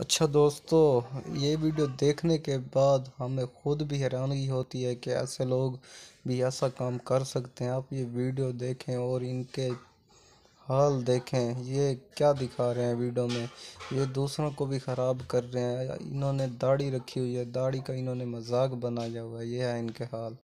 अच्छा दोस्तों, ये वीडियो देखने के बाद हमें खुद भी हैरानगी होती है कि ऐसे लोग भी ऐसा काम कर सकते हैं। आप ये वीडियो देखें और इनके हाल देखें, ये क्या दिखा रहे हैं वीडियो में। ये दूसरों को भी ख़राब कर रहे हैं। इन्होंने दाढ़ी रखी हुई है, दाढ़ी का इन्होंने मजाक बनाया हुआ है। ये है इनके हाल।